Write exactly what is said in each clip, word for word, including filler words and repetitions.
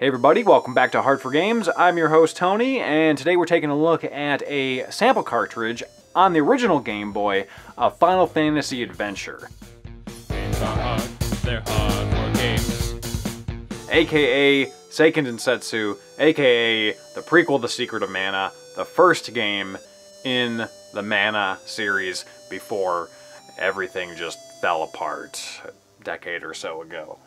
Hey everybody, welcome back to Hard four Games. I'm your host Tony, and today we're taking a look at a sample cartridge on the original Game Boy of Final Fantasy Adventure. Games are hard, they're hard for games. A K A Seiken Densetsu, A K A the prequel, The Secret of Mana, the first game in the Mana series before everything just fell apart a decade or so ago.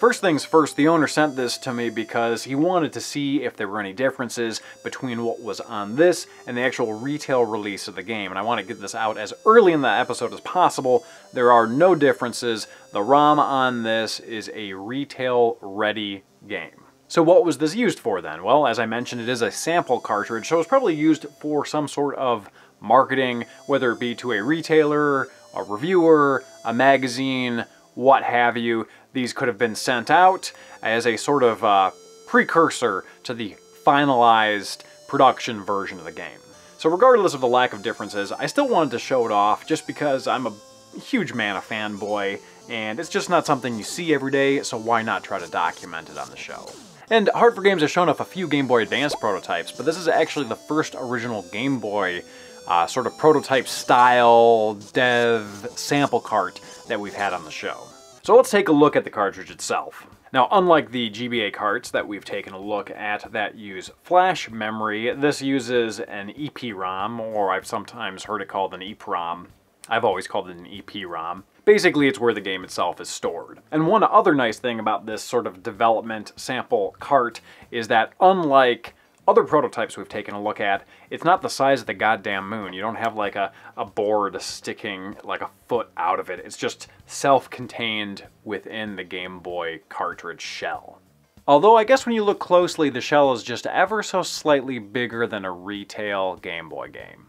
First things first, the owner sent this to me because he wanted to see if there were any differences between what was on this and the actual retail release of the game, and I want to get this out as early in the episode as possible. There are no differences. The ROM on this is a retail-ready game. So what was this used for then? Well, as I mentioned, it is a sample cartridge, so it's probably used for some sort of marketing, whether it be to a retailer, a reviewer, a magazine, what have you. These could have been sent out as a sort of uh, precursor to the finalized production version of the game. So regardless of the lack of differences, I still wanted to show it off just because I'm a huge Mana fanboy, and it's just not something you see every day, so why not try to document it on the show? And Hard four Games has shown off a few Game Boy Advance prototypes, but this is actually the first original Game Boy uh, sort of prototype style dev sample cart that we've had on the show. So let's take a look at the cartridge itself. Now, unlike the G B A carts that we've taken a look at that use flash memory, this uses an E P ROM, or I've sometimes heard it called an EPROM. I've always called it an E P ROM. Basically, it's where the game itself is stored. And one other nice thing about this sort of development sample cart is that, unlike other prototypes we've taken a look at, it's not the size of the goddamn moon. You don't have like a, a board sticking like a foot out of it. It's just self-contained within the Game Boy cartridge shell. Although I guess when you look closely, the shell is just ever so slightly bigger than a retail Game Boy game.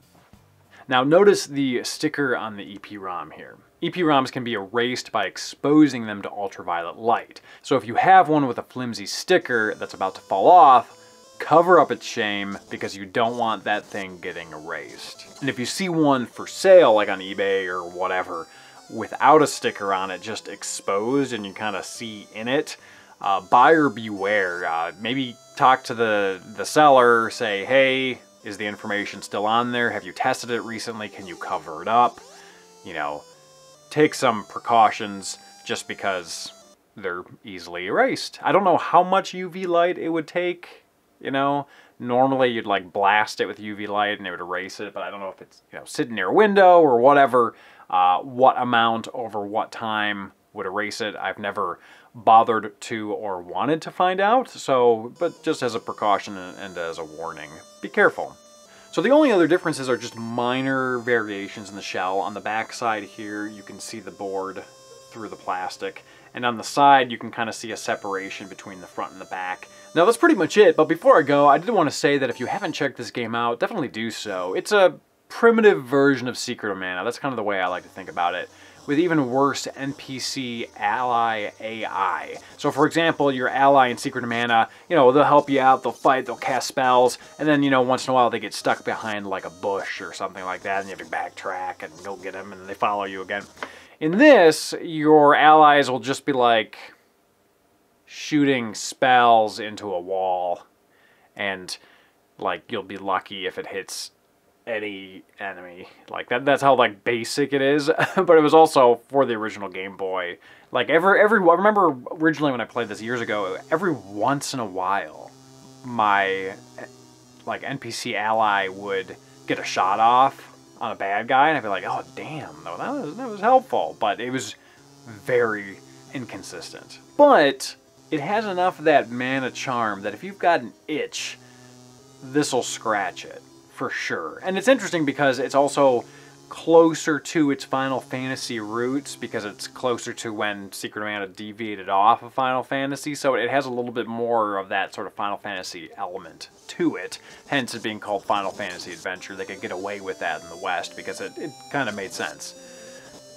Now notice the sticker on the E P ROM here. E P ROMs can be erased by exposing them to ultraviolet light. So if you have one with a flimsy sticker that's about to fall off, cover up its shame, because you don't want that thing getting erased. And if you see one for sale, like on eBay or whatever, without a sticker on it, just exposed and you kind of see in it, uh, buyer beware. Uh, maybe talk to the, the seller, say, hey, is the information still on there? Have you tested it recently? Can you cover it up? You know, take some precautions just because they're easily erased. I don't know how much U V light it would take. You know, normally you'd like blast it with U V light and it would erase it, but I don't know if it's, you know, sitting near a window or whatever, uh, what amount over what time would erase it. I've never bothered to or wanted to find out, so, but just as a precaution and as a warning, be careful. So the only other differences are just minor variations in the shell. On the back side here, you can see the board through the plastic, and on the side you can kind of see a separation between the front and the back. Now that's pretty much it, but before I go, I did want to say that if you haven't checked this game out, definitely do so. It's a primitive version of Secret of Mana. That's kind of the way I like to think about it, with even worse N P C ally A I. So for example, your ally in Secret of Mana, you know, they'll help you out, they'll fight, they'll cast spells, and then, you know, once in a while they get stuck behind like a bush or something like that, and you have to backtrack and go get them, and they follow you again. In this, your allies will just be like shooting spells into a wall, and like you'll be lucky if it hits any enemy. Like that that's how like basic it is. But it was also for the original Game Boy. Like every every I remember originally when I played this years ago, every once in a while my like N P C ally would get a shot off on a bad guy, and I'd be like, oh damn, that was, that was helpful, but it was very inconsistent. But it has enough of that Mana charm that if you've got an itch, this'll scratch it, for sure. And it's interesting because it's also closer to its Final Fantasy roots, because it's closer to when Secret of Mana deviated off of Final Fantasy, so it has a little bit more of that sort of Final Fantasy element to it, hence it being called Final Fantasy Adventure. They could get away with that in the West because it, it kind of made sense.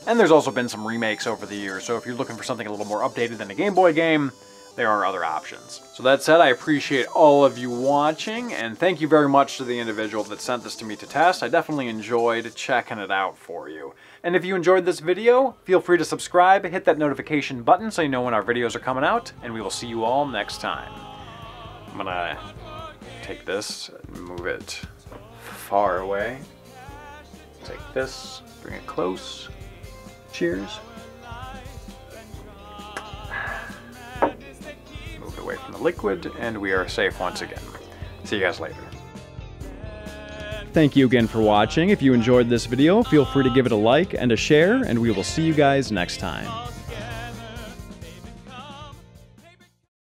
And there's also been some remakes over the years, so if you're looking for something a little more updated than a Game Boy game, there are other options. So that said, I appreciate all of you watching, and thank you very much to the individual that sent this to me to test. I definitely enjoyed checking it out for you. And if you enjoyed this video, feel free to subscribe, hit that notification button so you know when our videos are coming out, and we will see you all next time. I'm gonna take this and move it far away. Take this, bring it close. Cheers. Move it away from the liquid, and we are safe once again. See you guys later. Thank you again for watching. If you enjoyed this video, feel free to give it a like and a share, and we will see you guys next time.